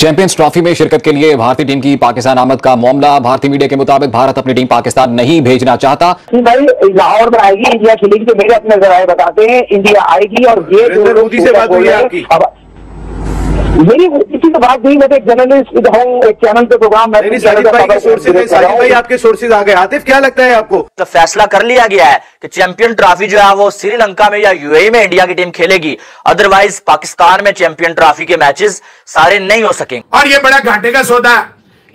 Champions trophy में शिरकत के लिए भारतीय टीम की पाकिस्तान आमद का मामला। भारतीय मीडिया के मुताबिक भारत अपनी टीम पाकिस्तान नहीं भेजना चाहता। भाई लाहौर में आएगी इंडिया खेलेगी, तो मेरे अपने जराये बताते हैं इंडिया आएगी और ये मेरी किसी तो बात नहीं, मैं एक जर्नलिस्ट हूँ, एक चैनल पे प्रोग्राम आपके सोर्सेज आ गए। आतिफ क्या लगता है आपको? तो फैसला कर लिया गया है कि चैंपियन ट्रॉफी जो है वो श्रीलंका में या यूएई में इंडिया की टीम खेलेगी, अदरवाइज पाकिस्तान में चैंपियन ट्रॉफी के मैचेस सारे नहीं हो सकेंगे। और ये बड़ा घाटे का सौदा,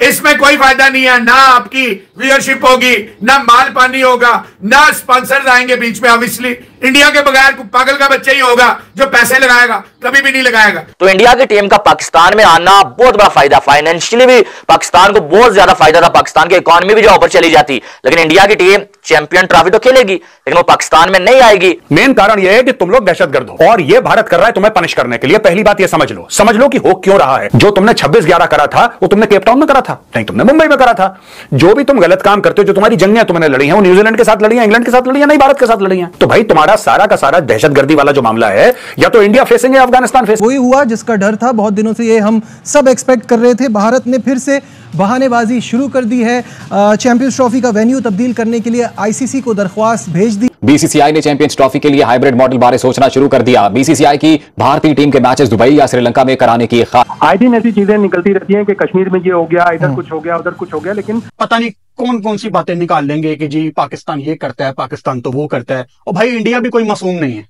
इसमें कोई फायदा नहीं है, ना आपकी व्यूअरशिप होगी, ना माल पानी होगा, ना स्पॉन्सर्स आएंगे बीच में। ऑब्वियसली इंडिया के बगैर पागल का बच्चा ही होगा जो पैसे लगाएगा, कभी भी नहीं लगाएगा। तो इंडिया की टीम का पाकिस्तान में आना बहुत बड़ा फायदा, फाइनेंशियली भी पाकिस्तान को बहुत ज्यादा फायदा था, पाकिस्तान की इकोनॉमी भी जो ऊपर चली जाती। लेकिन इंडिया की टीम चैंपियन ट्रॉफी तो खेलेगी लेकिन वो पाकिस्तान में नहीं आएगी। मेन कारण यह है कि तुम लोग दहशतगर्द हो और ये भारत कर रहा है तुम्हें पनिश करने के लिए। पहली बात ये समझ लो कि हो क्यों रहा है। जो तुमने 26/11 करा था वो तुमने केपटाउन में करा था, नहीं तुमने मुंबई में करा था। जो भी तुम गलत काम करते हो, जो तुम्हारी जंगे तुमने लड़ी है, वो न्यूजीलैंड के साथ लड़ी है, इंग्लैंड के साथ लड़ी है, नहीं भारत के साथ लड़ी है। तो भाई तुम्हारा सारा का सारा दहशतगर्दी वाला जो मामला है या तो इंडिया फेसिंग है अफगानिस्तान फेसिंग। वही हुआ जिसका डर था, बहुत दिनों से ये हम सब एक्सपेक्ट कर रहे थे। भारत ने फिर से बहानेबाजी शुरू कर दी है। चैंपियंस ट्रॉफी का वेन्यू तब्दील करने के लिए आईसीसी को दरख्वास्त भेज दी। बीसीसीआई ने चैंपियंस ट्रॉफी के लिए हाइब्रिड मॉडल बारे सोचना शुरू कर दिया। बीसीसीआई की भारतीय टीम के मैचेस दुबई या श्रीलंका में कराने की आए दिन ऐसी चीजें निकलती रहती हैं कि कश्मीर में ये हो गया, इधर कुछ हो गया, उधर कुछ हो गया, लेकिन पता नहीं कौन कौन सी बातें निकाल लेंगे कि जी पाकिस्तान ये करता है, पाकिस्तान तो वो करता है। और भाई इंडिया भी कोई मासूम नहीं है,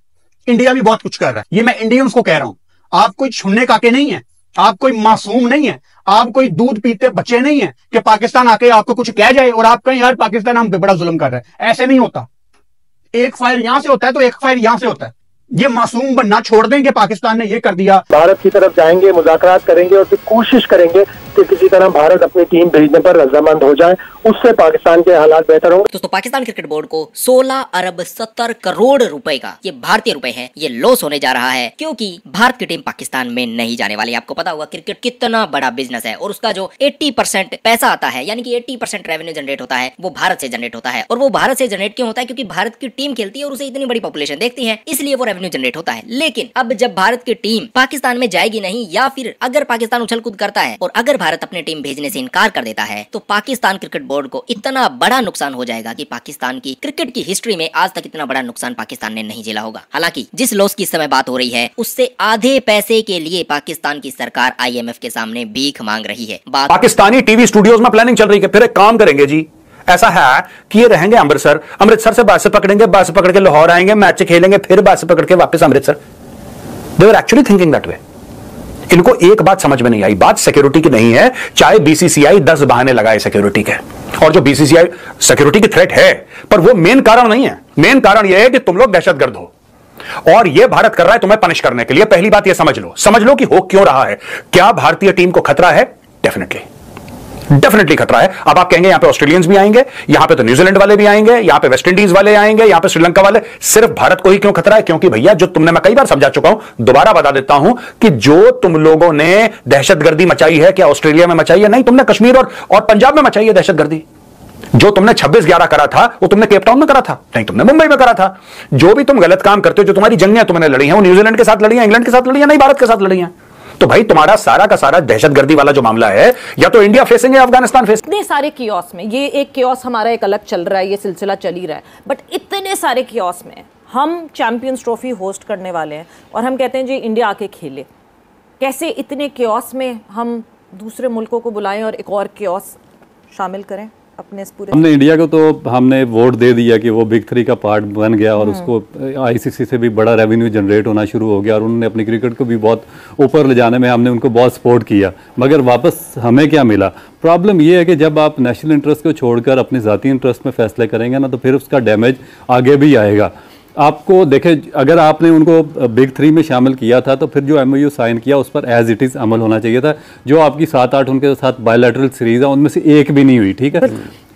इंडिया भी बहुत कुछ कर रहा है। ये मैं इंडियंस को कह रहा हूँ, आप कोई छुन्ने काके नहीं है, आप कोई मासूम नहीं है, आप कोई दूध पीते बच्चे नहीं है कि पाकिस्तान आके आपको कुछ कह जाए और आप कहें यार पाकिस्तान हम पे बड़ा जुल्म कर रहा है। ऐसे नहीं होता, एक फायर यहां से होता है तो एक फायर यहां से होता है। ये मासूम बनना छोड़ दें कि पाकिस्तान ने ये कर दिया। भारत की तरफ जाएंगे, मुज़ाकरात करेंगे और फिर कोशिश करेंगे कि किसी तरह भारत अपनी टीम भेजने पर रजामंद हो जाए, उससे पाकिस्तान के हालात बेहतर होंगे। दोस्तों पाकिस्तान क्रिकेट बोर्ड को 16 अरब 70 करोड़ रुपए का ये भारतीय रुपए है, ये लॉस होने जा रहा है क्योंकि भारत की टीम पाकिस्तान में नहीं जाने वाली। आपको पता होगा क्रिकेट कितना बड़ा बिजनेस है और उसका जो 80% पैसा आता है, यानी कि 80% रेवेन्यू जनरेट होता है, वो भारत से जनरेट होता है। और वो भारत से जनरेट क्यों होता है? क्योंकि भारत की टीम खेलती है और उसे इतनी बड़ी पॉपुलेशन देखती है, इसलिए वो रेवेन्यू जनरेट होता है। लेकिन अब जब भारत की टीम पाकिस्तान में जाएगी नहीं, या फिर अगर पाकिस्तान उछल कूद करता है और अगर भारत अपने टीम भेजने से इनकार कर देता है, तो पाकिस्तान क्रिकेट बोर्ड को इतना बड़ा नुकसान हो जाएगा कि पाकिस्तान की क्रिकेट की हिस्ट्री में आज तक इतना बड़ा नुकसान पाकिस्तान ने नहीं झेला होगा। हालांकि जिस लॉस की इस समय बात हो रही है, उससे आधे पैसे के लिए पाकिस्तान की सरकार IMF के सामने भीख मांग रही है। पाकिस्तानी टीवी स्टूडियोज में प्लानिंग चल रही है, फिर एक काम करेंगे जी, ऐसा है कि ये रहेंगे अमृतसर से बस पकड़ेंगे, बस पकड़ के लाहौर आएंगे, मैच खेलेंगे, फिर बस पकड़ के वापस Amritsar. They were actually thinking that way. इनको एक बात समझ में नहीं आई, बात सिक्योरिटी की नहीं है, चाहे बीसीसीआई 10 बहाने लगाए सिक्योरिटी के। और जो बीसीसीआई सिक्योरिटी की थ्रेट है, पर वो मेन कारण नहीं है। मेन कारण यह है कि तुम लोग दहशतगर्द हो और यह भारत कर रहा है तुम्हें पनिश करने के लिए। पहली बात यह समझ लो कि हो क्यों रहा है। क्या भारतीय टीम को खतरा है? डेफिनेटली खतरा है। अब आप कहेंगे यहां पे ऑस्ट्रेलियंस भी आएंगे, यहां पे तो न्यूजीलैंड वाले भी आएंगे, यहां पे वेस्ट इंडीज वाले आएंगे, यहां पे श्रीलंका वाले। सिर्फ भारत को ही क्यों खतरा है? क्योंकि भैया जो तुमने, मैं कई बार समझा चुका हूं, दोबारा बता देता हूं कि जो तुम लोगों ने दहशतगर्दी मचाई है, क्या ऑस्ट्रेलिया में मचाई है? नहीं, तुमने कश्मीर और पंजाब में मचाई है दहशतगर्दी। जो तुमने 26/11 करा था वो तुमने केपटाउन में करा था, नहीं तुमने मुंबई में करा था। जो भी तुम गलत काम करते हो, जो तुम्हारी जंगे तुमने लड़ी है, वो न्यूजीलैंड के साथ लड़ी है, इंग्लैंड के साथ लड़ी है, नहीं भारत के साथ लड़ी है। तो भाई तुम्हारा सारा का सारा दहशतगर्दी वाला जो मामला है, या तो इंडिया फेसिंग है अफगानिस्तान फेसिंग। इतने सारे कियोस में, ये एक कियोस हमारा एक अलग चल रहा है, ये सिलसिला चल ही रहा है, बट इतने सारे कियोस में हम चैंपियंस ट्रॉफी होस्ट करने वाले हैं और हम कहते हैं जी इंडिया आके खेले। कैसे इतने कियोस में हम दूसरे मुल्कों को बुलाएं और एक और कियोस शामिल करें अपने इस पूरे। हमने इंडिया को तो हमने वोट दे दिया कि वो बिग 3 का पार्ट बन गया और उसको आईसीसी से भी बड़ा रेवेन्यू जनरेट होना शुरू हो गया और उन्होंने अपनी क्रिकेट को भी बहुत ऊपर ले जाने में हमने उनको बहुत सपोर्ट किया, मगर वापस हमें क्या मिला? प्रॉब्लम ये है कि जब आप नेशनल इंटरेस्ट को छोड़कर अपने ज़ाती इंटरेस्ट में फैसले करेंगे ना, तो फिर उसका डैमेज आगे भी आएगा। आपको देखें, अगर आपने उनको बिग 3 में शामिल किया था तो फिर जो MOU साइन किया उस पर एज इट इज़ अमल होना चाहिए था। जो आपकी 7-8 उनके साथ बायलैटरल सीरीज़ है उनमें से एक भी नहीं हुई, ठीक है।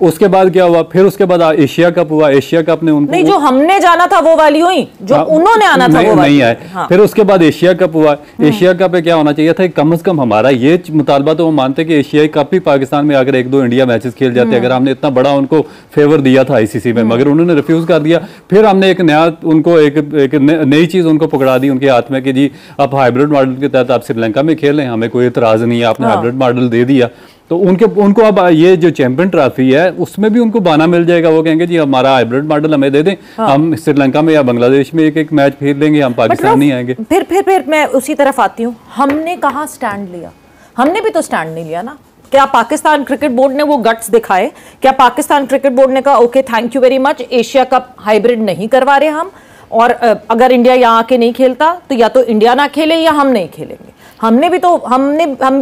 उसके बाद क्या हुआ, फिर उसके बाद एशिया कप हुआ, एशिया कप ने उनको नहीं, जो हमने जाना था वो वाली हुई, जो उन्होंने आना था वो नहीं आए। हाँ। फिर उसके बाद एशिया कप हुआ, एशिया कप पे क्या होना चाहिए था, कम से कम हमारा ये मुतालबा तो हम मानते कि एशियाई कप भी पाकिस्तान में अगर एक दो इंडिया मैचेस खेल जाते, अगर हमने इतना बड़ा उनको फेवर दिया था आईसीसी में, मगर उन्होंने रिफ्यूज कर दिया। फिर हमने एक नया उनको एक नई चीज उनको पकड़ा दी उनके हाथ में कि जी आप हाइब्रिड मॉडल के तहत आप श्रीलंका में खेलें, हमें कोई इतराज नहीं है, आपने हाइब्रिड मॉडल दे दिया। तो उनको अब ये जो चैंपियंस ट्रॉफी है उसमें भी उनको बहाना मिल जाएगा, वो कहेंगे जी हमारा हाइब्रिड मॉडल हमें दे दें। हाँ। हम श्रीलंका में या बांग्लादेश में एक एक मैच खेल लेंगे, हम पाकिस्तान नहीं आएंगे। फिर मैं उसी तरफ आती हूँ, हमने कहाँ स्टैंड लिया, हमने भी तो स्टैंड नहीं लिया ना। क्या पाकिस्तान क्रिकेट बोर्ड ने वो गट्स दिखाए? क्या पाकिस्तान क्रिकेट बोर्ड ने कहा okay thank you very much, Asia cup hybrid नहीं करवा रहे हम, और अगर इंडिया यहाँ आके नहीं खेलता तो या तो इंडिया ना खेले या हम नहीं खेलेंगे? हम भी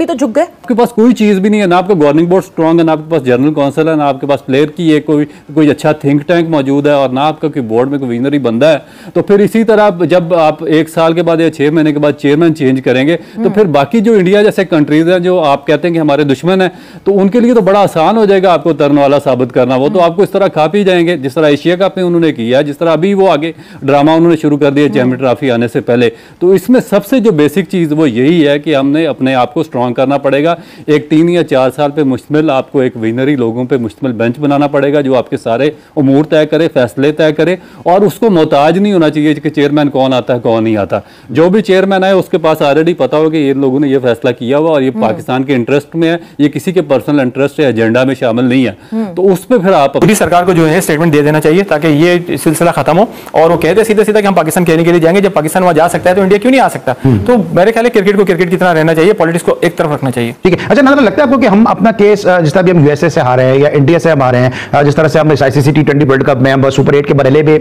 तो झुक गए। आपके पास कोई चीज़ भी नहीं है, ना आपका गवर्निंग बोर्ड स्ट्रांग है, ना आपके पास जनरल काउंसिल है, ना आपके पास प्लेयर की ये कोई अच्छा थिंक टैंक मौजूद है, और ना आपका कोई बोर्ड में कोई विजनरी बंदा है। तो फिर इसी तरह जब आप एक साल के बाद या 6 महीने के बाद चेयरमैन चेंज करेंगे तो फिर बाकी जो इंडिया जैसे कंट्रीज हैं जो आप कहते हैं कि हमारे दुश्मन हैं, तो उनके लिए तो बड़ा आसान हो जाएगा आपको तरनवाला साबित करना। वो तो आपको इस तरह खा पी जाएंगे जिस तरह एशिया कप में उन्होंने किया, जिस तरह अभी वो आगे ड्रामा उन्होंने शुरू कर दिया चैंपियंस ट्रॉफी आने से पहले। तो इसमें सबसे जो बेसिक चीज़ वो यही है कि हमने अपने आप को स्ट्रांग करना पड़ेगा। एक 3 या 4 साल पे मुश्तमिल आपको एक विनरी लोगों पे मुश्तमिल बेंच बनाना पड़ेगा जो आपके सारे उमूर तय करे, फैसले तय करे, और उसको मोहताज नहीं होना चाहिए कि चेयरमैन कौन आता है कौन नहीं आता। जो भी चेयरमैन आए उसके पास ऑलरेडी पता हो कि ये लोगों ने ये फैसला किया हुआ और ये पाकिस्तान के इंटरेस्ट में है, ये किसी के पर्सनल इंटरेस्ट या एजेंडा में शामिल नहीं है। तो उस पर फिर आप पूरी सरकार को जो है स्टेटमेंट दे देना चाहिए ताकि ये सिलसिला खत्म हो। और वो कहते सीधे सीधा कि हम पाकिस्तान खेलने के लिए जाएंगे, जब पाकिस्तान वहाँ जा सकता है तो इंडिया क्यों नहीं आ सकता। तो मेरे ख्याल क्रिकेट को क्रिकेट की तरह रहना चाहिए, पॉलिटिक्स को एक तरफ रखना चाहिए। ठीक है, अच्छा मतलब लगता है आपको कि हम अपना केस जिस तरह भी हम यूएसए से हारे हैं या इंडिया से हम हारे हैं, जिस तरह से हम आईसीसी टी20 वर्ल्ड कप में सुपर 8 के बरेले भी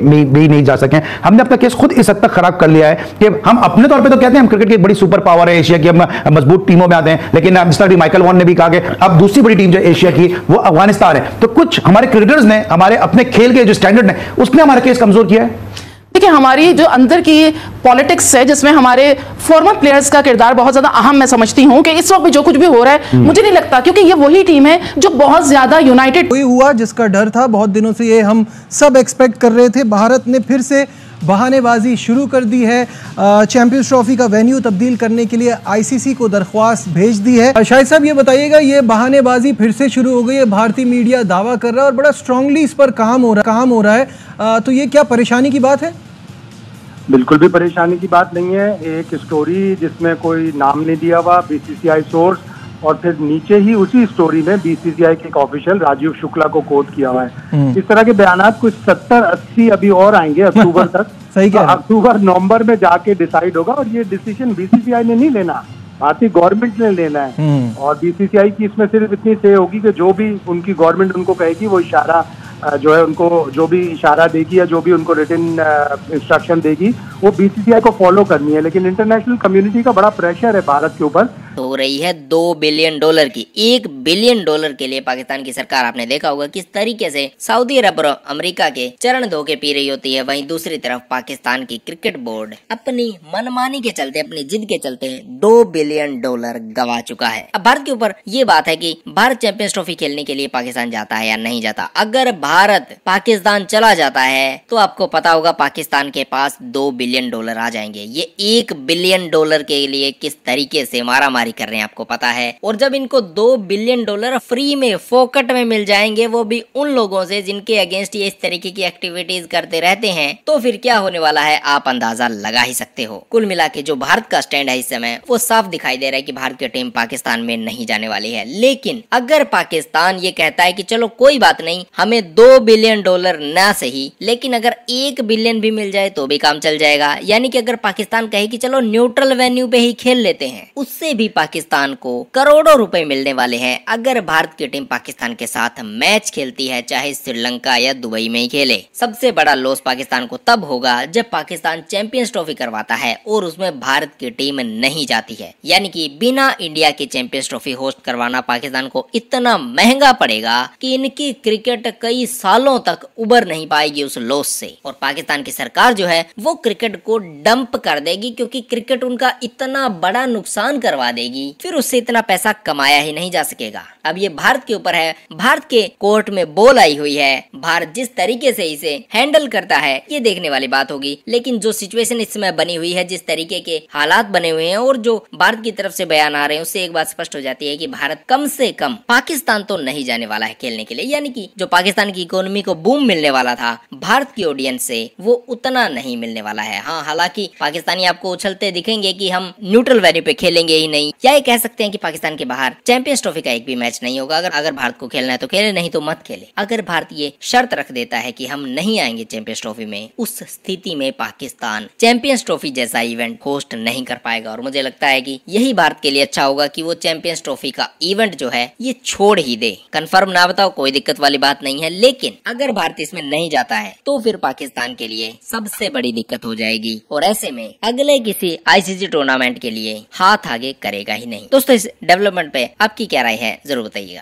नहीं जा सके, हमने अपना केस खुद इस हद तक खराब कर लिया है कि हम अपने तौर पे तो कहते हैं हम क्रिकेट की एक बड़ी सुपर पावर है, एशिया की हम मजबूत टीमों में आते हैं, लेकिन जिस तरह माइकल वॉन ने भी कहा कि अब दूसरी बड़ी टीम जो एशिया की वो अफगानिस्तान है। तो कुछ हमारे क्रिकेटर्स ने हमारे अपने खेल के जो स्टैंडर्ड है उसने हमारा केस कमजोर किया है। देखिए हमारी जो अंदर की पॉलिटिक्स है जिसमें हमारे फॉर्मर प्लेयर्स का किरदार बहुत ज़्यादा अहम मैं समझती हूँ कि इस वक्त भी जो कुछ भी हो रहा है मुझे नहीं लगता, क्योंकि ये वही टीम है जो बहुत ज़्यादा यूनाइटेड हुआ जिसका डर था, बहुत दिनों से ये हम सब एक्सपेक्ट कर रहे थे। भारत ने फिर से बहानेबाजी शुरू कर दी है, चैंपियंस ट्रॉफी का वेन्यू तब्दील करने के लिए आईसीसी को दरख्वास्त भेज दी है। शाहिद साहब ये बताइएगा, ये बहानेबाजी फिर से शुरू हो गई है, भारतीय मीडिया दावा कर रहा है और बड़ा स्ट्रांगली इस पर काम हो रहा है, तो ये क्या परेशानी की बात है? बिल्कुल भी परेशानी की बात नहीं है। एक स्टोरी जिसमें कोई नाम नहीं दिया हुआ, बीसीसीआई सोर्स, और फिर नीचे ही उसी स्टोरी में बीसीसीआई के एक ऑफिशियल राजीव शुक्ला को कोट किया हुआ है। इस तरह के बयान कुछ 70-80 अभी और आएंगे अक्टूबर तक। सही क्या? अक्टूबर नवंबर में जाके डिसाइड होगा, और ये डिसीजन बीसीसीआई ने नहीं लेना, भारतीय गवर्नमेंट ने लेना है। और बीसीसीआई की इसमें सिर्फ इतनी तय होगी कि जो भी उनकी गवर्नमेंट उनको कहेगी वो इशारा जो है उनको जो भी इशारा देगी या जो भी उनको रिटन इंस्ट्रक्शन देगी वो बीसीसीआई को फॉलो करनी है। लेकिन इंटरनेशनल कम्युनिटी का बड़ा प्रेशर है भारत के ऊपर। हो रही है $2 बिलियन की, $1 बिलियन के लिए पाकिस्तान की सरकार, आपने देखा होगा किस तरीके से सऊदी अरब और अमेरिका के चरण धोके पी रही होती है। वहीं दूसरी तरफ पाकिस्तान की क्रिकेट बोर्ड अपनी मनमानी के चलते, अपनी जिद के चलते $2 बिलियन गवा चुका है। अब भारत के ऊपर ये बात है कि भारत चैंपियंस ट्रॉफी खेलने के लिए पाकिस्तान जाता है या नहीं जाता। अगर भारत पाकिस्तान चला जाता है तो आपको पता होगा पाकिस्तान के पास $2 बिलियन आ जाएंगे। ये $1 बिलियन के लिए किस तरीके से मारा कर रहे हैं आपको पता है। और जब इनको $2 बिलियन फ्री में फोकट में मिल जाएंगे, वो भी उन लोगों से जिनके अगेंस्ट ये इस तरीके की एक्टिविटीज करते रहते हैं, तो फिर क्या होने वाला है आप अंदाजा लगा ही सकते हो। कुल मिला के जो भारत का स्टैंड है इस समय वो साफ दिखाई दे रहा है कि भारत की टीम पाकिस्तान में नहीं जाने वाली है। लेकिन अगर पाकिस्तान ये कहता है कि चलो कोई बात नहीं, हमें $2 बिलियन ना सही, लेकिन अगर $1 बिलियन भी मिल जाए तो भी काम चल जाएगा, यानी कि अगर पाकिस्तान कहे कि चलो न्यूट्रल वेन्यू पे ही खेल लेते हैं, उससे भी पाकिस्तान को करोड़ों रुपए मिलने वाले हैं अगर भारत की टीम पाकिस्तान के साथ मैच खेलती है, चाहे श्रीलंका या दुबई में ही खेले। सबसे बड़ा लॉस पाकिस्तान को तब होगा जब पाकिस्तान चैंपियंस ट्रॉफी करवाता है और उसमें भारत की टीम नहीं जाती है, यानी कि बिना इंडिया की चैंपियंस ट्रॉफी होस्ट करवाना पाकिस्तान को इतना महंगा पड़ेगा कि इनकी क्रिकेट कई सालों तक उबर नहीं पाएगी उस लॉस से। और पाकिस्तान की सरकार जो है वो क्रिकेट को डंप कर देगी, क्योंकि क्रिकेट उनका इतना बड़ा नुकसान करवा देगी जाएगी, फिर उससे इतना पैसा कमाया ही नहीं जा सकेगा। अब ये भारत के ऊपर है, भारत के कोर्ट में बॉल आई हुई है, भारत जिस तरीके से इसे हैंडल करता है ये देखने वाली बात होगी। लेकिन जो सिचुएशन इस समय बनी हुई है, जिस तरीके के हालात बने हुए हैं और जो भारत की तरफ से बयान आ रहे हैं, उससे एक बात स्पष्ट हो जाती है कि भारत कम से कम पाकिस्तान तो नहीं जाने वाला है खेलने के लिए। यानी कि जो पाकिस्तान की इकोनॉमी को बूम मिलने वाला था भारत की ऑडियंस से, वो उतना नहीं मिलने वाला है। हाँ, हालांकि पाकिस्तानी आपको उछलते दिखेंगे कि हम न्यूट्रल वेन्यू पे खेलेंगे ही नहीं, या ये कह सकते हैं कि पाकिस्तान के बाहर चैंपियंस ट्रॉफी का एक भी मैच नहीं होगा। अगर भारत को खेलना है तो खेले, नहीं तो मत खेले। अगर भारत ये शर्त रख देता है कि हम नहीं आएंगे चैंपियंस ट्रॉफी में, उस स्थिति में पाकिस्तान चैंपियंस ट्रॉफी जैसा इवेंट होस्ट नहीं कर पाएगा। और मुझे लगता है कि यही भारत के लिए अच्छा होगा कि वो चैंपियंस ट्रॉफी का इवेंट जो है ये छोड़ ही दे। कंफर्म ना बताओ, कोई दिक्कत वाली बात नहीं है, लेकिन अगर भारत इसमें नहीं जाता है तो फिर पाकिस्तान के लिए सबसे बड़ी दिक्कत हो जाएगी और ऐसे में अगले किसी आईसीसी टूर्नामेंट के लिए हाथ आगे करेगा ही नहीं। दोस्तों, इस डेवलपमेंट पे आपकी क्या राय है जरूर बताइएगा।